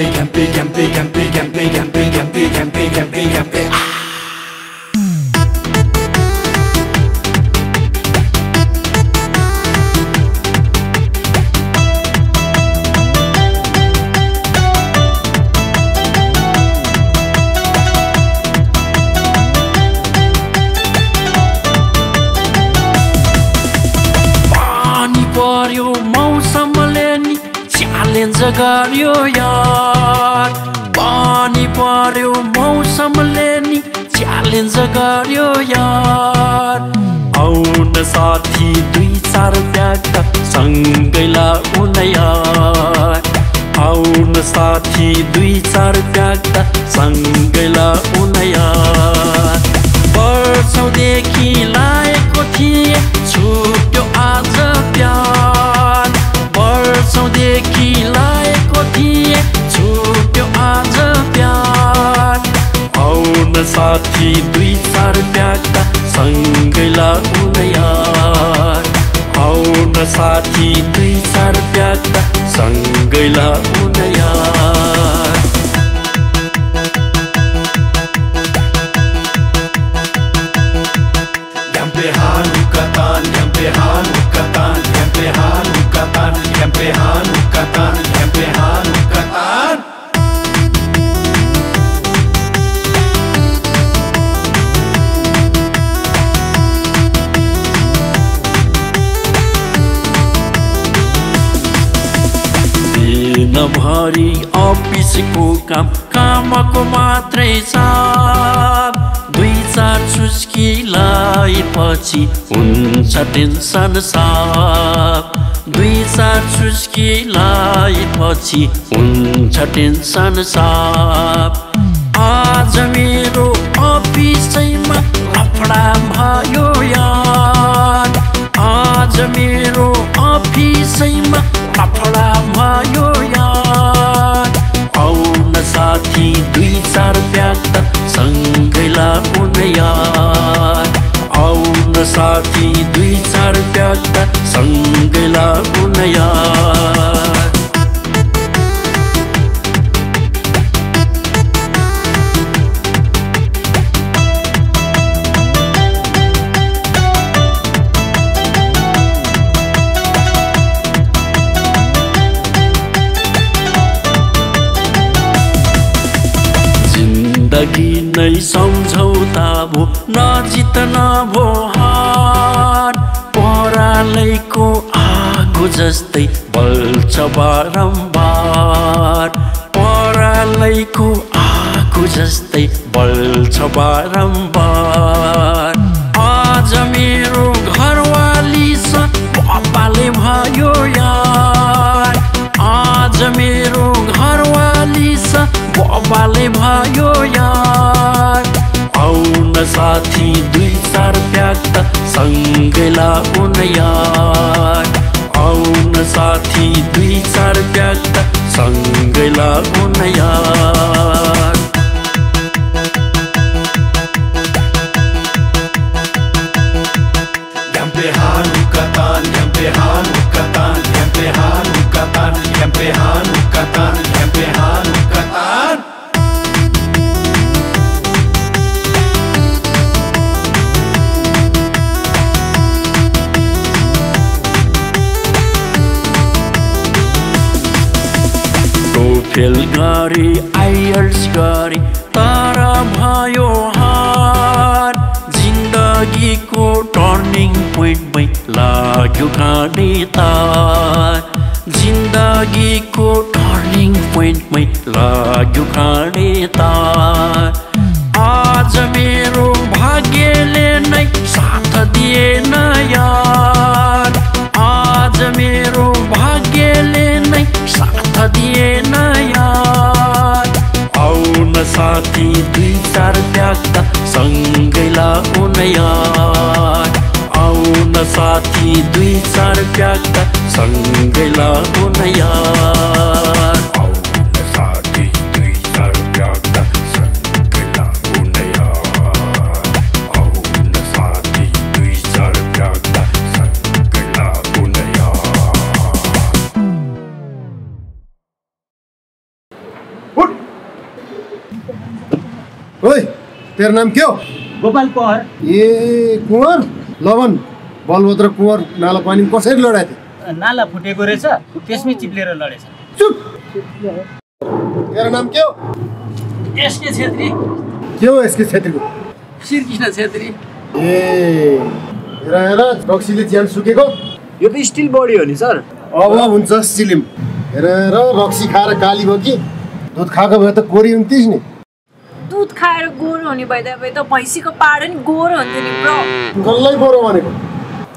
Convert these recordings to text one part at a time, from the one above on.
campy. Garyo yaar, pani paryo mausam leni challenge garyo yaar. Aun saathi dui char tyagta sangai launa yaar. Aun saathi dui char tyagta sangai launa yaar. Barchau dekhi laeko thiye chhupyo aaj pyar. Barchau dekhi साथी दुई चार प्यागता संगै लाग्ने यार. आउन साथी दुई चार प्यागता संगै लाग्ने यार. यम्पे हानु कतान यम्पे हानु कतान यम्पे हानु कतान यम्पे हानु कतान यम्पे हानु कतान. दिनभरि अफिसको काम कामको मात्रै चाप. दुई चार चुस्की लाएपछि हुन्छ टेन्सन साप. दुई चार चुस्की लाएपछि हुन्छ टेन्सन साप. आज मेरो अफिसैमा लफडा भयो यार. आज मेरो अफिसैमा लफडा भयो यार. आउन साथी दुई चार प्यागता सँगै लाग्ने यार. आउन साथी दुई चार प्यागता सँगै लाग्ने यार. जिन्दगी नै सम्झौता भो नजित्न भो हार. परालैको आगो जस्तै बल्छ बारम्बार. परालैको आगो जस्तै बल्छ बारम्बार. आज मेरो घरवालीसँग पापाले भयो यार. आज मेरो घरवालीसँग पापाले भयो यार. आउन साथी दुई चार प्यागता सँगै लाग्ने यार. आउन साथी दुई चार प्यागता सँगै लाग्ने यार. यम्पे हानु कतान यम्पे हानु कतान यम्पे हानु कतान यम्पे हानु कतान यम्पे हानु कतान. फेलगारी आइएल्स गरी तर भयो हार. जिन्दगीको टर्निङ पोइन्टमै लाग्यो काँडे तार. जिन्दगीको टर्निङ पोइन्टमै लाग्यो काँडे तार. आज मेरो भाग्यले नै साथ दिएन यार. आज मेरो भाग्यले नै साथ दिएन यार. आउन साथी दुई चार प्यागता सँगै लाग्ने यार. आउन साथी दुई चार प्यागता सँगै लाग्ने यार. आउन साथी दुई चार प्यागता सँगै लाग्ने यार. आउन साथी दुई चार प्यागता सँगै लाग्ने यार. तेरा नाम क्या हो? गोपाल कोहर। ये कुंवर लवन बलभद्र कुंवर नाला पानी कसरी लडाए थे? नाला फुटेको रहेछ त्यसमै चिप्लेर लडेछ। चुप। तेरा नाम क्या हो? एसके छेत्री। के हो एसके छेत्रीको? श्री कृष्ण छेत्री। ए हेरा हेरा रक्सीले ज्यान सुकेको यो त स्टिल बडी हो नि सर। अब हुन्छ सिलिम। हेरा हेरा रक्सी खाएर काली भयो कि दूध खाएको भए त गोरी हुन्थिस् नि। दूध खाएर गोरो हुने भए त भैँसीको पाडो नि गोरो हुन्थ्यो नि ब्रो। गल्लै गोरो भनेको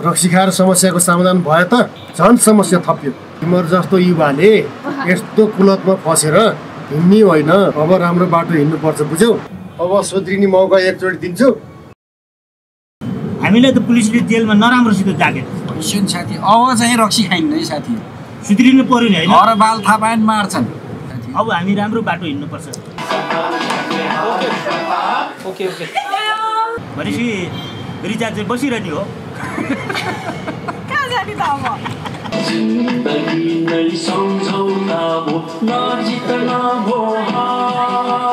रक्सी खाएर समस्याको समाधान भयो त झन् समस्या थप्यो। तिम्रो जस्तो युवाले यस्तो कुलतमा फसेर हिँड्ने होइन, अब राम्रो बाटो हिँड्नुपर्छ बुझ्यौ। अब सुध्रिने मौका एकचोटि दिन्छु। हामीलाई त पुलिसले जेलमा नराम्रोसित जागे सुन साथी, अब चाहिँ रक्सी खाइन्न है साथी, सुध्रिनु पर्यो नि हैन। घर बाल थाहा पाएन मार्छन्। अब हामी राम्रो बाटो हिँड्नुपर्छ। ओके ओके भनेपछि रिचार्ज चाहिँ बसिरहने हो। कहाँ जाने त अब?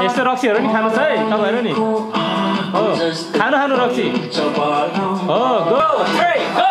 यस्तो रक्सीहरू नि खानु छ है तपाईँहरू नि। हो खानु रक्सी। हो गो